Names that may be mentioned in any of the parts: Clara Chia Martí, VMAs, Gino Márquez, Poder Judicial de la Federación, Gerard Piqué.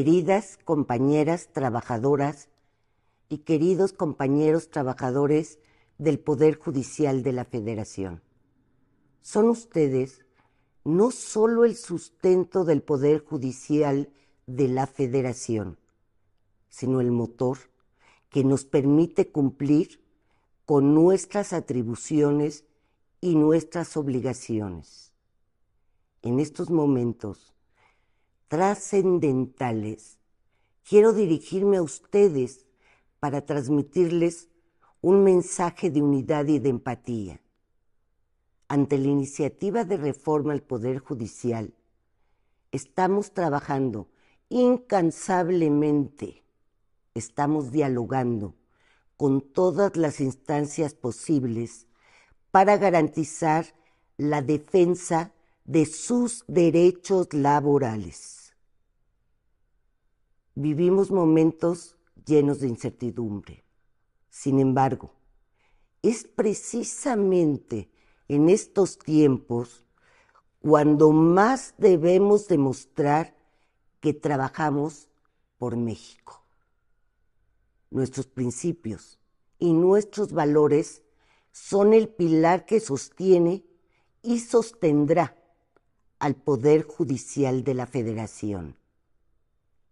queridas compañeras trabajadoras y queridos compañeros trabajadores del Poder Judicial de la Federación. Son ustedes no solo el sustento del Poder Judicial de la Federación, sino el motor que nos permite cumplir con nuestras atribuciones y nuestras obligaciones. En estos momentos trascendentales, quiero dirigirme a ustedes para transmitirles un mensaje de unidad y de empatía. Ante la iniciativa de reforma al Poder Judicial, estamos trabajando incansablemente, estamos dialogando con todas las instancias posibles para garantizar la defensa de sus derechos laborales. Vivimos momentos llenos de incertidumbre. Sin embargo, es precisamente en estos tiempos cuando más debemos demostrar que trabajamos por México. Nuestros principios y nuestros valores son el pilar que sostiene y sostendrá al Poder Judicial de la Federación.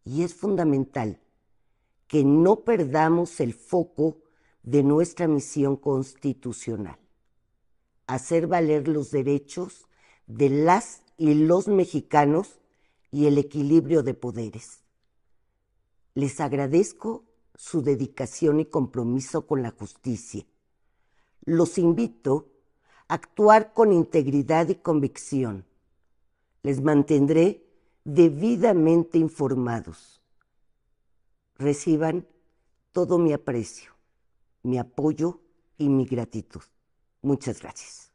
Y es fundamental que no perdamos el foco de nuestra misión constitucional: hacer valer los derechos de las y los mexicanos y el equilibrio de poderes. Les agradezco su dedicación y compromiso con la justicia. Los invito a actuar con integridad y convicción. Les mantendré debidamente informados. Reciban todo mi aprecio, mi apoyo y mi gratitud. Muchas gracias.